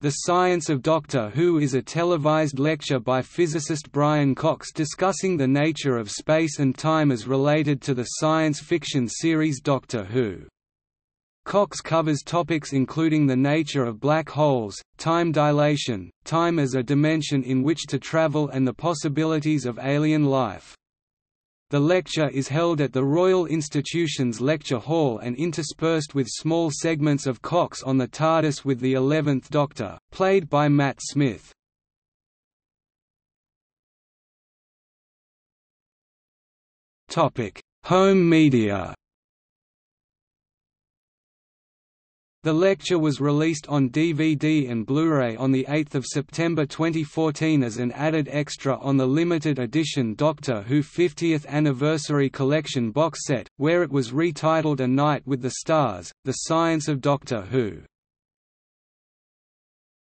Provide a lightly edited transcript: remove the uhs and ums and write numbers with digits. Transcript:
The Science of Doctor Who is a televised lecture by physicist Brian Cox discussing the nature of space and time as related to the science fiction series Doctor Who. Cox covers topics including the nature of black holes, time dilation, time as a dimension in which to travel, and the possibilities of alien life. The lecture is held at the Royal Institution's Lecture Hall and interspersed with small segments of Cox on the TARDIS with the 11th Doctor, played by Matt Smith. Home media. The lecture was released on DVD and Blu-ray on 8 September 2014 as an added extra on the limited edition Doctor Who 50th Anniversary Collection box set, where it was retitled A Night with the Stars: The Science of Doctor Who.